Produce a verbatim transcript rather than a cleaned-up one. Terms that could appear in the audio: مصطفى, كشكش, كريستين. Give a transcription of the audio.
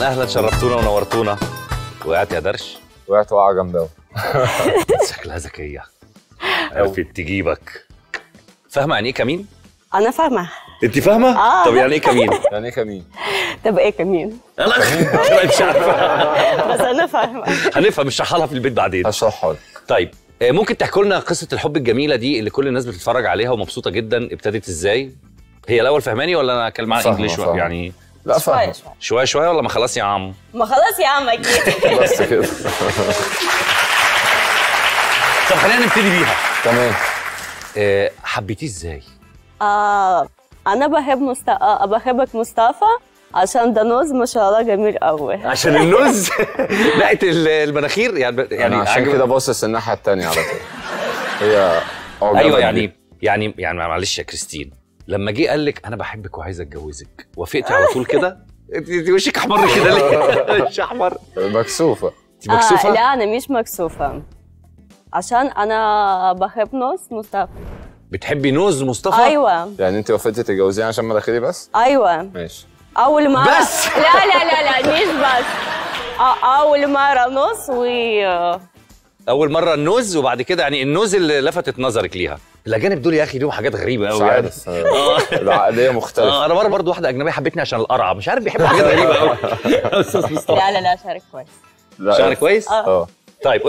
طبعا اهلا، شرفتونا ونورتونا. وقعت يا درش؟ وقعت وقعه جامده. شكلها ذكيه، عرفت تجيبك. فاهمه يعني ايه كمين؟ انا فاهمه. انت فاهمه؟ آه. طب يعني ايه كمين؟ يعني ايه كمين؟ طب ايه كمين؟ انا مش عارفه بس انا فاهمه. هنفهم، هشرحها لها في البيت بعدين. هشرحها. طيب ممكن تحكوا لنا قصه الحب الجميله دي اللي كل الناس بتتفرج عليها ومبسوطه جدا، ابتدت ازاي؟ هي الاول فهماني ولا انا اتكلم معاها انجلش يعني؟ لا فاهمه. شويه شويه ولا ما خلاص يا عم؟ ما خلاص يا عم اكيد. بس كده. طب خلينا نبتدي بيها. تمام. أه حبيتيه ازاي؟ آه انا بحب مست... آه بحبك مصطفى عشان ده نوز ما شاء الله جميل قوي. عشان النوز؟ لقيت المناخير يعني يعني عشان كده باصص الناحيه الثانيه على طول. هي ايوه يعني يعني يعني معلش يا كريستين، لما جه قال لك انا بحبك وعايز اتجوزك، وافقتي على طول كده؟ انت وشك احمر كده ليه؟ مش احمر، مكسوفه. انت مكسوفه؟ آه لا انا مش مكسوفه، عشان انا بحب نوز مصطفى. بتحبي نوز مصطفى؟ ايوه. يعني انت وافقتي تتجوزيني عشان مناخيري بس؟ ايوه. ماشي. اول مره بس؟ لا لا لا لا مش بس، اول مره نوز و اول مره النوز، وبعد كده يعني النوز اللي لفتت نظرك ليها. الاجانب دول يا اخي ليهم حاجات غريبه قوي يعني. مش عارف، العقليه مختلفه. اه انا مره برضه واحده اجنبيه حبتني عشان القرعه، مش عارف بيحبوا حاجات غريبه قوي. لا لا لا شعرك كويس. شعرك كويس؟ اه. طيب